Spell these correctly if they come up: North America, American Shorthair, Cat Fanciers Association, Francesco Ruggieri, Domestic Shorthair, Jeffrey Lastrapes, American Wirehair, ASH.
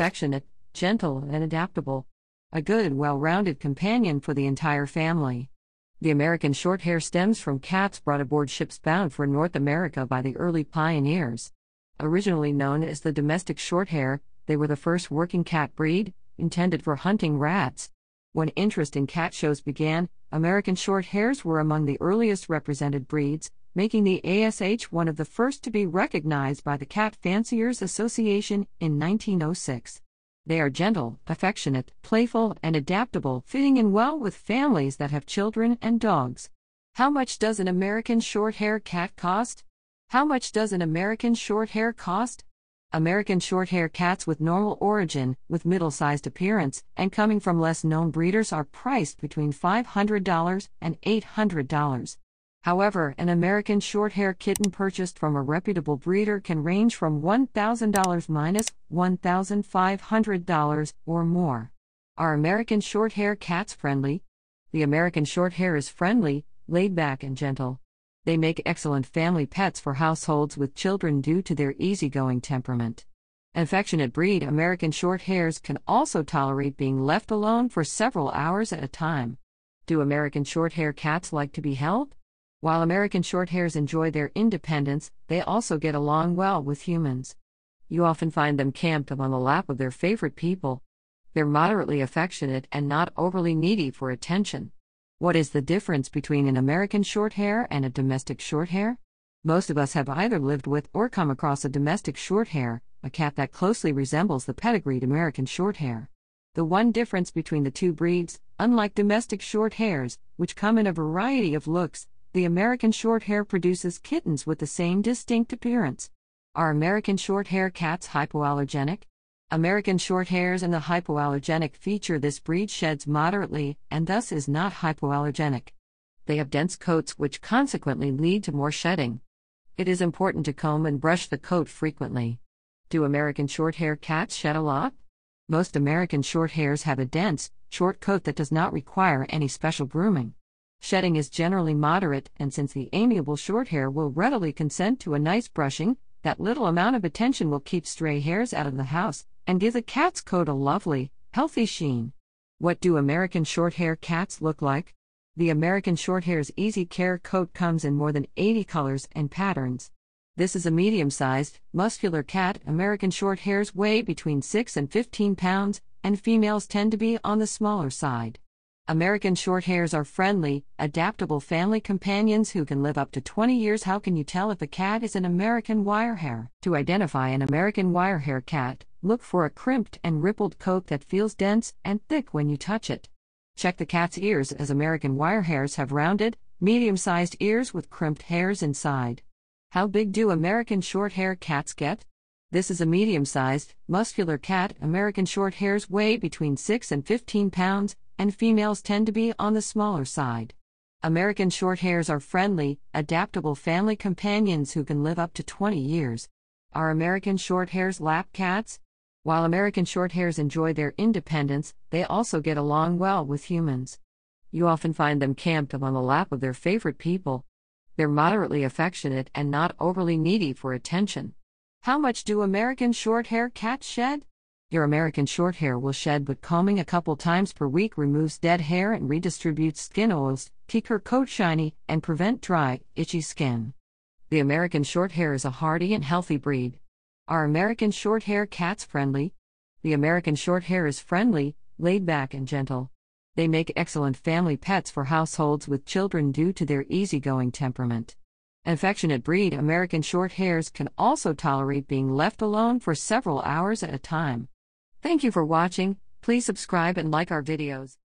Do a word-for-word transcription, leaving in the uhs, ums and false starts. affectionate, gentle, and adaptable. A good, well-rounded companion for the entire family. The American Shorthair stems from cats brought aboard ships bound for North America by the early pioneers. Originally known as the domestic Shorthair, they were the first working cat breed, intended for hunting rats. When interest in cat shows began, American Shorthairs were among the earliest represented breeds, making the A S H one of the first to be recognized by the Cat Fanciers Association in nineteen oh six. They are gentle, affectionate, playful, and adaptable, fitting in well with families that have children and dogs. How much does an American Shorthair cat cost? How much does an American Shorthair cost? American Shorthair cats with normal origin, with middle-sized appearance, and coming from less-known breeders are priced between five hundred dollars and eight hundred dollars. However, an American Shorthair kitten purchased from a reputable breeder can range from one thousand dollars minus one thousand five hundred dollars or more. Are American Shorthair cats friendly? The American Shorthair is friendly, laid-back, and gentle. They make excellent family pets for households with children due to their easygoing temperament. An affectionate breed, American Shorthairs can also tolerate being left alone for several hours at a time. Do American Shorthair cats like to be held? While American Shorthairs enjoy their independence, they also get along well with humans. You often find them camped up on the lap of their favorite people. They're moderately affectionate and not overly needy for attention. What is the difference between an American Shorthair and a domestic Shorthair? Most of us have either lived with or come across a domestic Shorthair, a cat that closely resembles the pedigreed American Shorthair. The one difference between the two breeds, unlike domestic Shorthairs, which come in a variety of looks, the American Shorthair produces kittens with the same distinct appearance. Are American Shorthair cats hypoallergenic? American Shorthairs and the hypoallergenic feature. This breed sheds moderately and thus is not hypoallergenic. They have dense coats which consequently lead to more shedding. It is important to comb and brush the coat frequently. Do American Shorthair cats shed a lot? Most American Shorthairs have a dense, short coat that does not require any special grooming. Shedding is generally moderate, and since the amiable Shorthair will readily consent to a nice brushing, that little amount of attention will keep stray hairs out of the house and give the cat's coat a lovely, healthy sheen. What do American Shorthair cats look like? The American Shorthair's Easy Care coat comes in more than eighty colors and patterns. This is a medium-sized, muscular cat. American Shorthairs weigh between six and fifteen pounds, and females tend to be on the smaller side. American Shorthairs are friendly, adaptable family companions who can live up to twenty years. How can you tell if a cat is an American Wirehair? To identify an American Wirehair cat, look for a crimped and rippled coat that feels dense and thick when you touch it. Check the cat's ears, as American Wirehairs have rounded, medium-sized ears with crimped hairs inside. How big do American Shorthair cats get? This is a medium-sized, muscular cat. American Shorthairs weigh between six and fifteen pounds, and females tend to be on the smaller side. American Shorthairs are friendly, adaptable family companions who can live up to twenty years. Are American Shorthairs lap cats? While American Shorthairs enjoy their independence, they also get along well with humans. You often find them camped up on the lap of their favorite people. They're moderately affectionate and not overly needy for attention. How much do American Shorthair cats shed? Your American Shorthair will shed, but combing a couple times per week removes dead hair and redistributes skin oils, keep her coat shiny, and prevent dry, itchy skin. The American Shorthair is a hardy and healthy breed. Are American Shorthair cats friendly? The American Shorthair is friendly, laid back, and gentle. They make excellent family pets for households with children due to their easygoing temperament. An affectionate breed, American Shorthairs can also tolerate being left alone for several hours at a time. Thank you for watching. Please subscribe and like our videos.